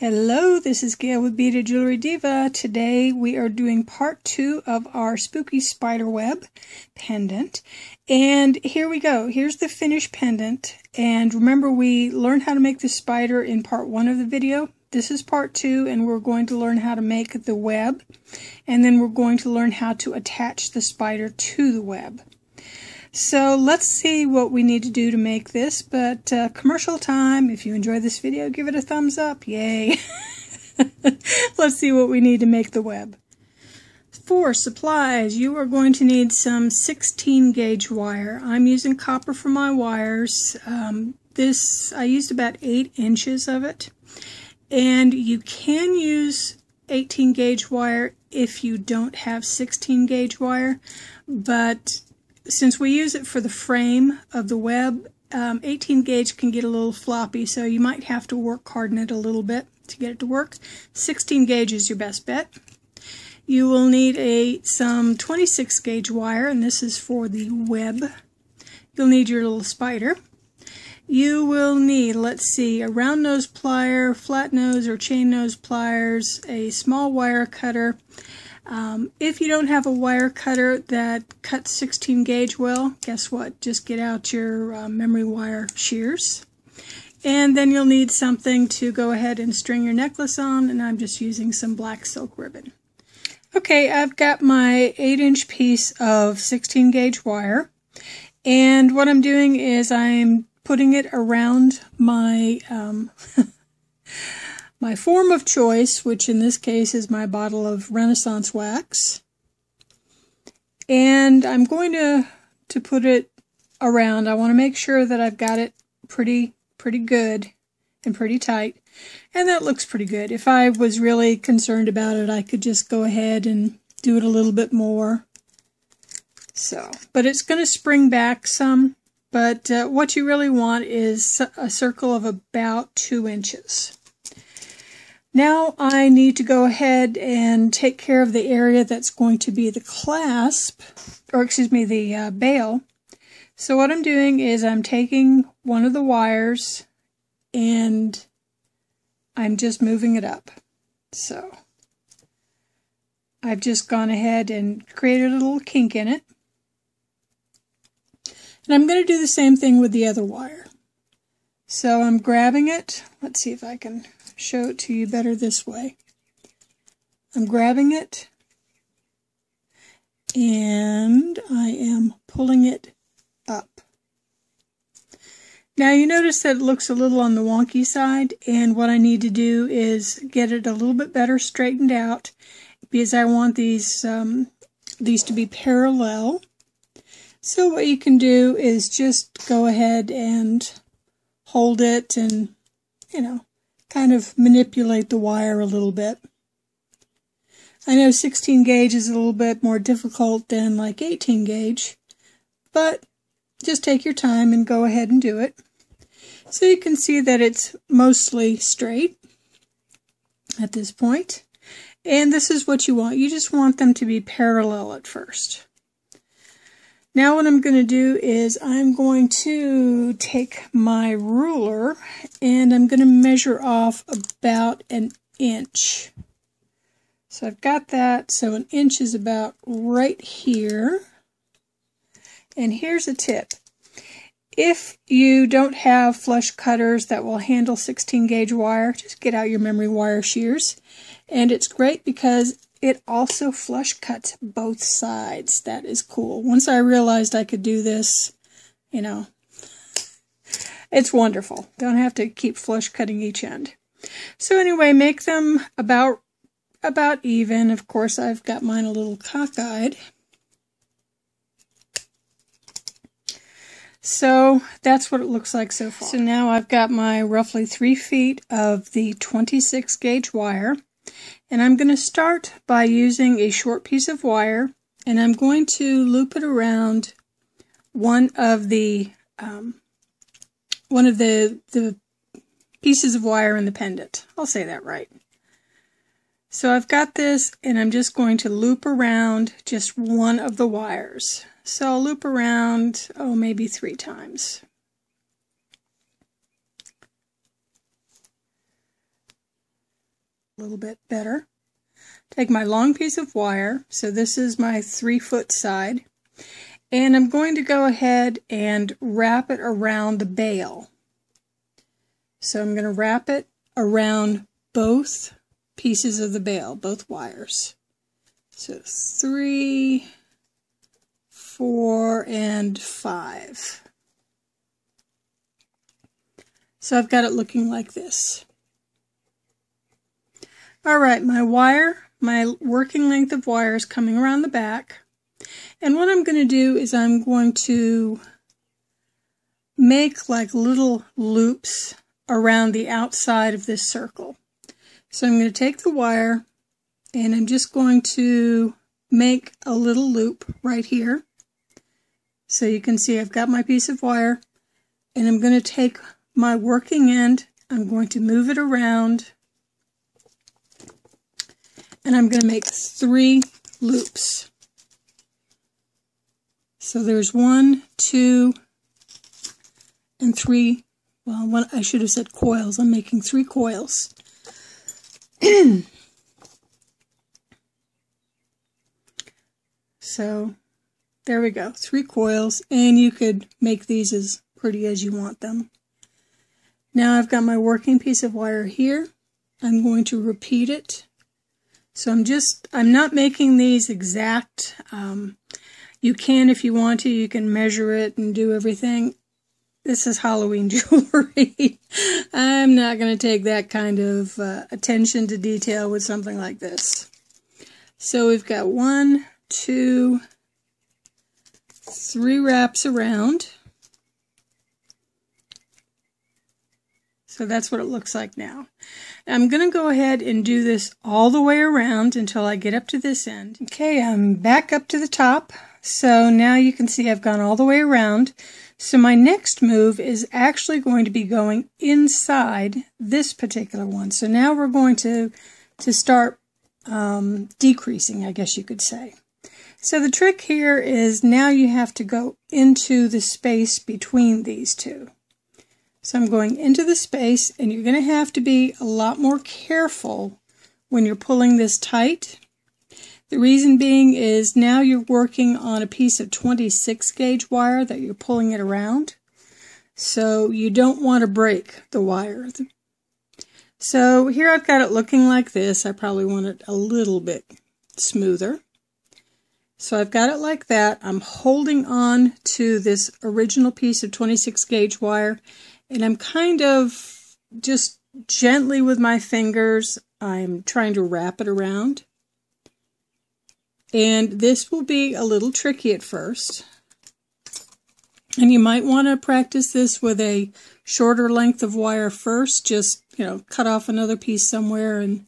Hello, this is Gail with Beaded Jewelry Diva. Today we are doing part two of our spooky spiderweb pendant. And here we go. Here's the finished pendant. And remember, we learned how to make the spider in part one of the video. This is part two, and we're going to learn how to make the web. And then we're going to learn how to attach the spider to the web. So let's see what we need to do to make this, but commercial time. If you enjoy this video, give it a thumbs up. Yay! Let's see what we need to make the web. For supplies, you are going to need some 16 gauge wire. I'm using copper for my wires. I used about 8 inches of it. And you can use 18 gauge wire if you don't have 16 gauge wire, but since we use it for the frame of the web, 18 gauge can get a little floppy, so you might have to work harden it a little bit to get it to work. 16 gauge is your best bet. You will need some 26 gauge wire, and this is for the web. You'll need your little spider. You will need, let's see, a round nose plier, flat nose or chain nose pliers, a small wire cutter. If you don't have a wire cutter that cuts 16 gauge well, guess what? Just get out your memory wire shears. And then you'll need something to go ahead and string your necklace on, and I'm just using some black silk ribbon. Okay, I've got my 8-inch piece of 16 gauge wire, and what I'm doing is I'm putting it around my my form of choice, which in this case is my bottle of Renaissance wax. And I'm going to put it around. I want to make sure that I've got it pretty good and pretty tight. And that looks pretty good. If I was really concerned about it, I could just go ahead and do it a little bit more. So, but it's going to spring back some. But what you really want is a circle of about 2 inches. Now I need to go ahead and take care of the area that's going to be the clasp, or excuse me, the bail. So what I'm doing is I'm taking one of the wires and I'm just moving it up. So I've just gone ahead and created a little kink in it. And I'm going to do the same thing with the other wire. So I'm grabbing it. Let's see if I can show it to you better this way. I'm grabbing it and I am pulling it up. Now you notice that it looks a little on the wonky side, and what I need to do is get it a little bit better straightened out, because I want these to be parallel. So what you can do is just go ahead and hold it and, you know, kind of manipulate the wire a little bit. I know 16 gauge is a little bit more difficult than like 18 gauge, but just take your time and go ahead and do it. So you can see that it's mostly straight at this point. And this is what you want. You just want them to be parallel at first. Now what I'm going to do is I'm going to take my ruler and I'm going to measure off about 1 inch. So I've got that. So 1 inch is about right here. And here's a tip. If you don't have flush cutters that will handle 16 gauge wire, just get out your memory wire shears. And it's great because it also flush cuts both sides. That is cool. Once I realized I could do this, you know, it's wonderful. Don't have to keep flush cutting each end. So anyway, make them about even. Of course, I've got mine a little cockeyed. So that's what it looks like so far. So now I've got my roughly 3 feet of the 26 gauge wire. And I'm going to start by using a short piece of wire, and I'm going to loop it around one of the pieces of wire in the pendant. I'll say that right. So I've got this, and I'm just going to loop around just one of the wires. So I'll loop around, oh, maybe 3 times. a little bit better. Take my long piece of wire, so this is my 3-foot side, and I'm going to go ahead and wrap it around the bail. So I'm going to wrap it around both pieces of the bail, both wires. So 3, 4, and 5. So I've got it looking like this. Alright, my wire, my working length of wire is coming around the back. And what I'm going to do is I'm going to make like little loops around the outside of this circle. So I'm going to take the wire and I'm just going to make a little loop right here. So you can see I've got my piece of wire and I'm going to take my working end, I'm going to move it around and I'm going to make 3 loops. So there's 1, 2, and 3. Well, I should have said coils. I'm making 3 coils. So there we go, 3 coils, and you could make these as pretty as you want them. Now I've got my working piece of wire here. I'm going to repeat it. So I'm not making these exact. You can, if you want to, you can measure it and do everything. This is Halloween jewelry. I'm not going to take that kind of attention to detail with something like this. So we've got 1, 2, 3 wraps around. So that's what it looks like now. I'm going to go ahead and do this all the way around until I get up to this end. Okay, I'm back up to the top. So now you can see I've gone all the way around. So my next move is actually going to be going inside this particular one. So now we're going to start decreasing, I guess you could say. So the trick here is now you have to go into the space between these two. So I'm going into the space, and you're going to have to be a lot more careful when you're pulling this tight. The reason being is now you're working on a piece of 26 gauge wire that you're pulling it around. So you don't want to break the wire. So here I've got it looking like this. I probably want it a little bit smoother. So I've got it like that. I'm holding on to this original piece of 26 gauge wire. And I'm kind of just gently with my fingers, I'm trying to wrap it around. And this will be a little tricky at first. And you might want to practice this with a shorter length of wire first. Just, you know, cut off another piece somewhere and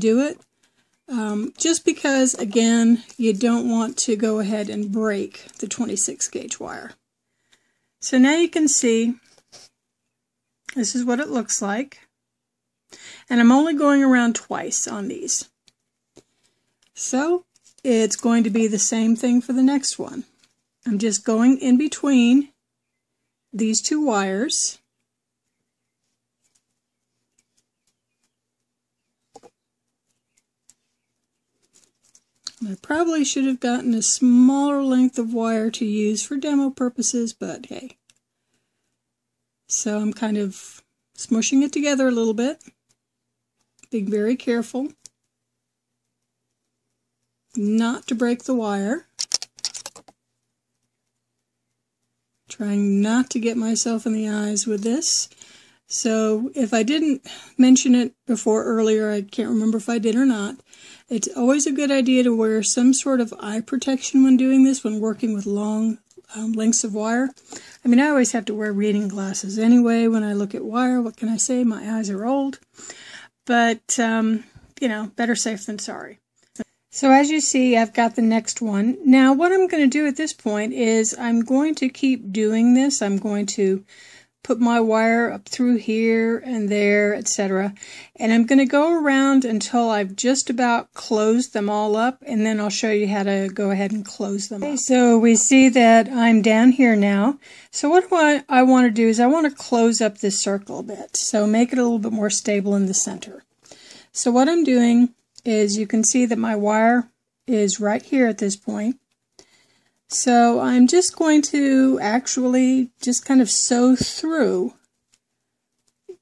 do it. Just because, again, you don't want to go ahead and break the 26 gauge wire. So now you can see this is what it looks like. And I'm only going around twice on these. So it's going to be the same thing for the next one. I'm just going in between these two wires. And I probably should have gotten a smaller length of wire to use for demo purposes, but hey. So I'm kind of smushing it together a little bit, being very careful not to break the wire, trying not to get myself in the eyes with this. So if I didn't mention it before earlier, I can't remember if I did or not, it's always a good idea to wear some sort of eye protection when doing this, when working with long lengths of wire. I mean, I always have to wear reading glasses anyway when I look at wire. What can I say? My eyes are old. But, you know, better safe than sorry. So as you see, I've got the next one. Now, what I'm going to do at this point is I'm going to keep doing this. I'm going to put my wire up through here and there, etc. And I'm going to go around until I've just about closed them all up, and then I'll show you how to go ahead and close them up. So we see that I'm down here now. So what do I want to do is I want to close up this circle a bit, so make it a little bit more stable in the center. So what I'm doing is, you can see that my wire is right here at this point. So I'm just going to actually just kind of sew through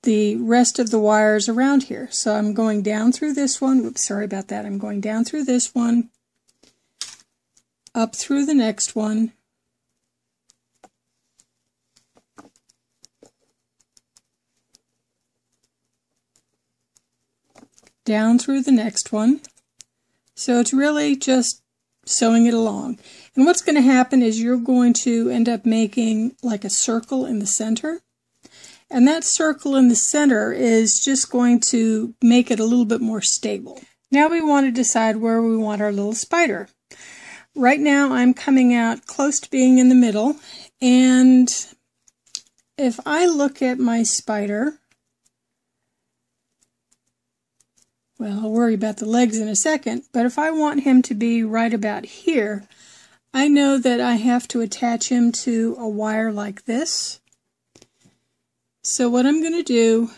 the rest of the wires around here. So I'm going down through this one. Oops, sorry about that. I'm going down through this one, up through the next one, down through the next one. So it's really just sewing it along. And what's going to happen is you're going to end up making like a circle in the center. And that circle in the center is just going to make it a little bit more stable. Now we want to decide where we want our little spider. Right now I'm coming out close to being in the middle. And if I look at my spider, well, I'll worry about the legs in a second, but if I want him to be right about here, I know that I have to attach him to a wire like this. So what I'm going to do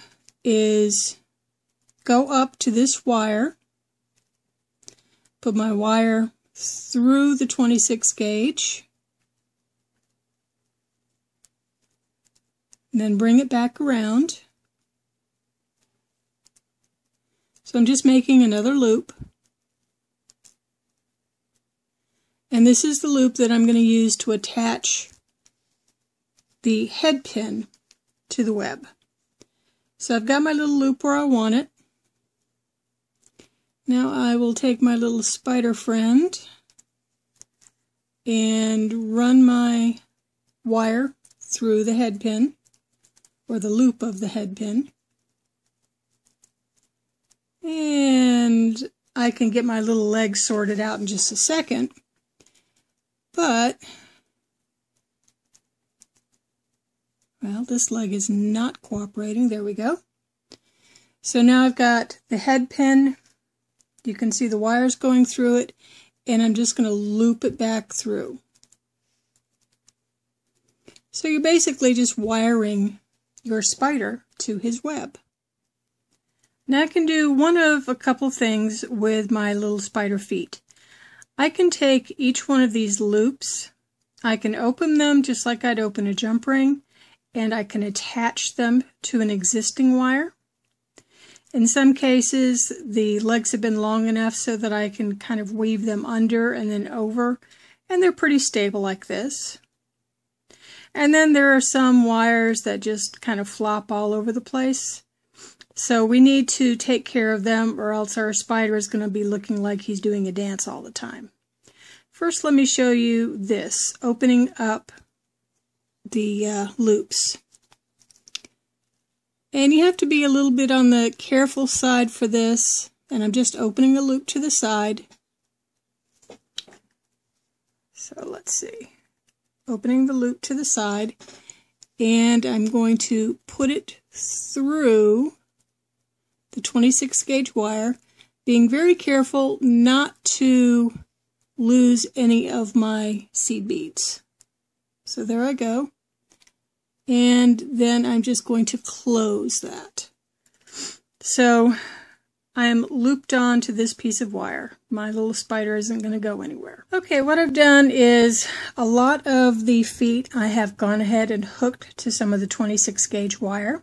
is go up to this wire, put my wire through the 26 gauge, and then bring it back around. So I'm just making another loop, and this is the loop that I'm going to use to attach the head pin to the web. So I've got my little loop where I want it. Now I will take my little spider friend and run my wire through the head pin, or the loop of the head pin. And I can get my little leg sorted out in just a second, but well, this leg is not cooperating. There we go. So now I've got the head pin. You can see the wires going through it, and I'm just going to loop it back through. So you're basically just wiring your spider to his web. Now I can do one of a couple things with my little spider feet. I can take each one of these loops, I can open them just like I'd open a jump ring, and I can attach them to an existing wire. In some cases, the legs have been long enough so that I can kind of weave them under and then over, and they're pretty stable like this. And then there are some wires that just kind of flop all over the place. So we need to take care of them, or else our spider is going to be looking like he's doing a dance all the time. First, let me show you this, opening up the loops. And you have to be a little bit on the careful side for this. And I'm just opening a loop to the side. So let's see. Opening the loop to the side. And I'm going to put it through the 26 gauge wire, being very careful not to lose any of my seed beads. So there I go. And then I'm just going to close that. So I'm looped on to this piece of wire. My little spider isn't going to go anywhere. Okay, what I've done is a lot of the feet I have gone ahead and hooked to some of the 26 gauge wire.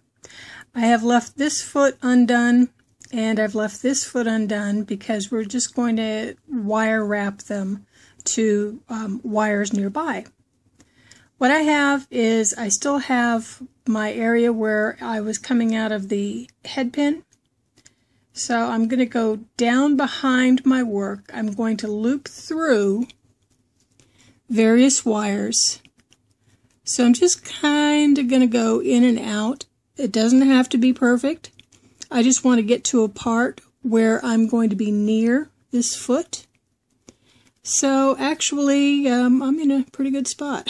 I have left this foot undone, and I've left this foot undone because we're just going to wire wrap them to wires nearby. What I have is, I still have my area where I was coming out of the head pin. So I'm going to go down behind my work. I'm going to loop through various wires. So I'm just kind of going to go in and out. It doesn't have to be perfect. I just want to get to a part where I'm going to be near this foot. So actually, I'm in a pretty good spot.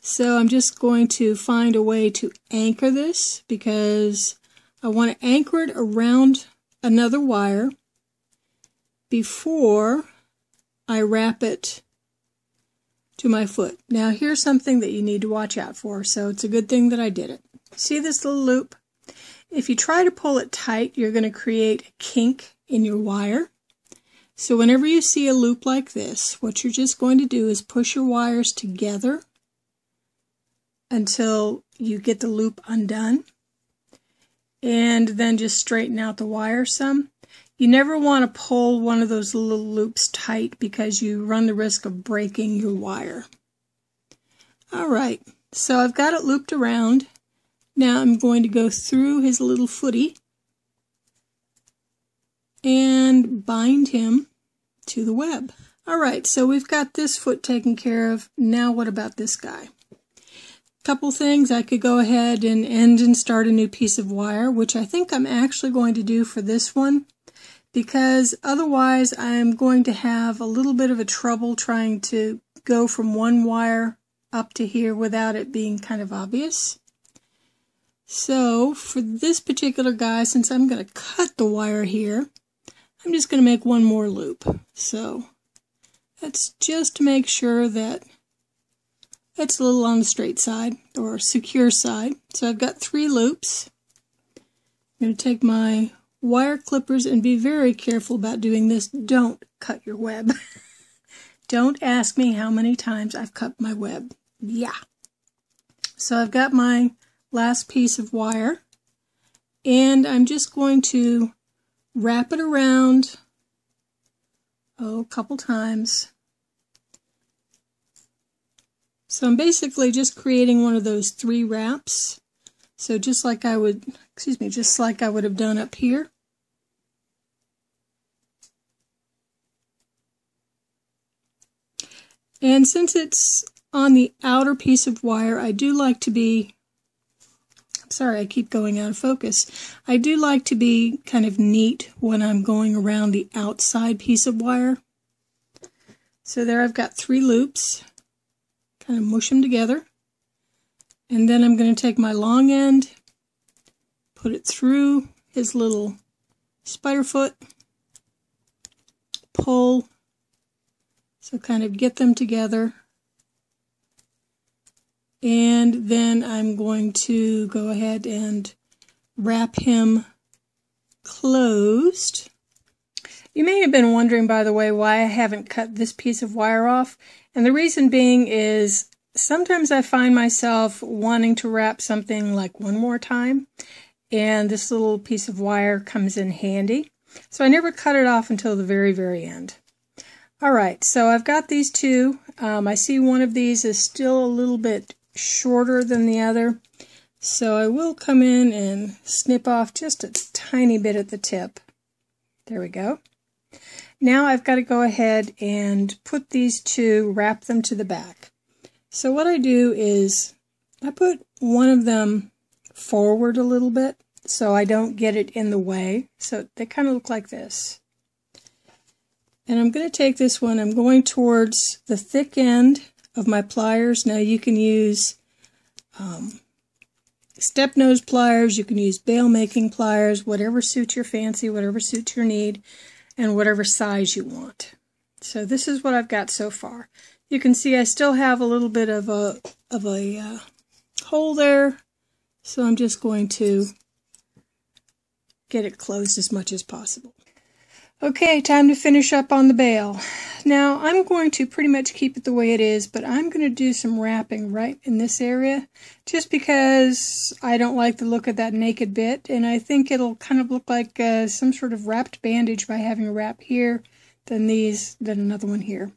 So I'm just going to find a way to anchor this, because I want to anchor it around another wire before I wrap it to my foot. Now here's something that you need to watch out for, so it's a good thing that I did it. See this little loop? If you try to pull it tight, you're going to create a kink in your wire. So whenever you see a loop like this, what you're just going to do is push your wires together until you get the loop undone, and then just straighten out the wire some. You never want to pull one of those little loops tight because you run the risk of breaking your wire. All right, so I've got it looped around. Now I'm going to go through his little footie and bind him to the web. All right, so we've got this foot taken care of. Now what about this guy? Couple things. I could go ahead and end and start a new piece of wire, which I think I'm actually going to do for this one, because otherwise I'm going to have a little bit of a trouble trying to go from one wire up to here without it being kind of obvious. So for this particular guy, since I'm going to cut the wire here, I'm just going to make one more loop. So that's just to make sure that it's a little on the straight side, or secure side. So I've got three loops. I'm going to take my wire clippers and be very careful about doing this. Don't cut your web. Don't ask me how many times I've cut my web. Yeah. So I've got my last piece of wire, and I'm just going to wrap it around a couple times. So I'm basically just creating one of those three wraps. So just like I would, just like I would have done up here. And since it's on the outer piece of wire, I do like to be, I'm sorry, I keep going out of focus. I do like to be kind of neat when I'm going around the outside piece of wire. So there I've got three loops. Kind of mush them together, and then I'm going to take my long end, put it through his little spider foot, pull, so kind of get them together, and then I'm going to go ahead and wrap him closed. You may have been wondering, by the way, why I haven't cut this piece of wire off. And the reason being is sometimes I find myself wanting to wrap something like one more time, and this little piece of wire comes in handy. So I never cut it off until the very, very end. All right, so I've got these two. I see one of these is still a little bit shorter than the other. So I will come in and snip off just a tiny bit at the tip. There we go. Now I've got to go ahead and put these two, wrap them to the back. So what I do is I put one of them forward a little bit so I don't get it in the way. So they kind of look like this. And I'm going to take this one, I'm going towards the thick end of my pliers. Now you can use step nose pliers, you can use bail making pliers, whatever suits your fancy, whatever suits your need, and whatever size you want. So this is what I've got so far. You can see I still have a little bit of a hole there, so I'm just going to get it closed as much as possible. Okay, time to finish up on the bail. Now I'm going to pretty much keep it the way it is, but I'm going to do some wrapping right in this area, just because I don't like the look of that naked bit, and I think it'll kind of look like some sort of wrapped bandage by having a wrap here, then these, then another one here.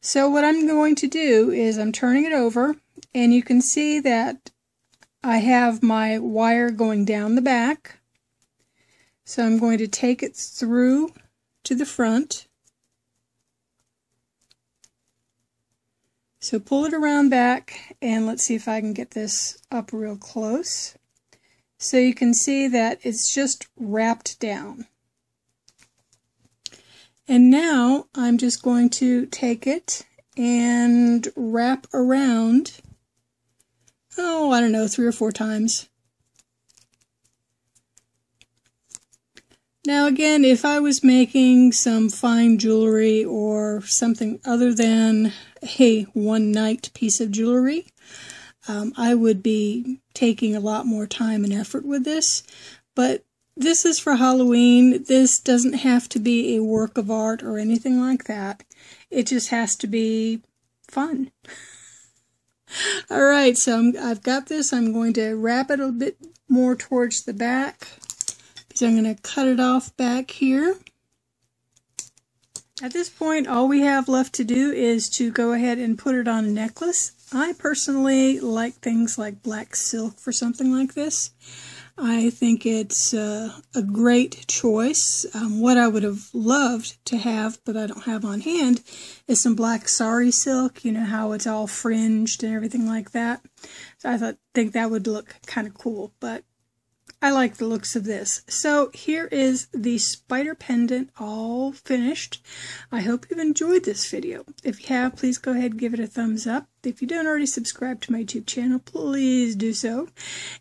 So what I'm going to do is I'm turning it over, and you can see that I have my wire going down the back. So I'm going to take it through to the front. So pull it around back, and let's see if I can get this up real close. So you can see that it's just wrapped down. And now I'm just going to take it and wrap around, oh, I don't know, 3 or 4 times. Now again, if I was making some fine jewelry or something other than a one-night piece of jewelry, I would be taking a lot more time and effort with this. But this is for Halloween. This doesn't have to be a work of art or anything like that. It just has to be fun. All right, so I've got this. I'm going to wrap it a bit more towards the back, because I'm going to cut it off back here. At this point, all we have left to do is to go ahead and put it on a necklace. I personally like things like black silk for something like this. I think it's a great choice. What I would have loved to have, but I don't have on hand, is some black sari silk. You know how it's all fringed and everything like that. So I think that would look kind of cool, but I like the looks of this. So here is the spider pendant all finished. I hope you've enjoyed this video. If you have, please go ahead and give it a thumbs up. If you don't already subscribe to my YouTube channel, please do so.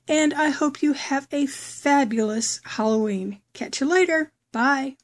And I hope you have a fabulous Halloween. Catch you later. Bye.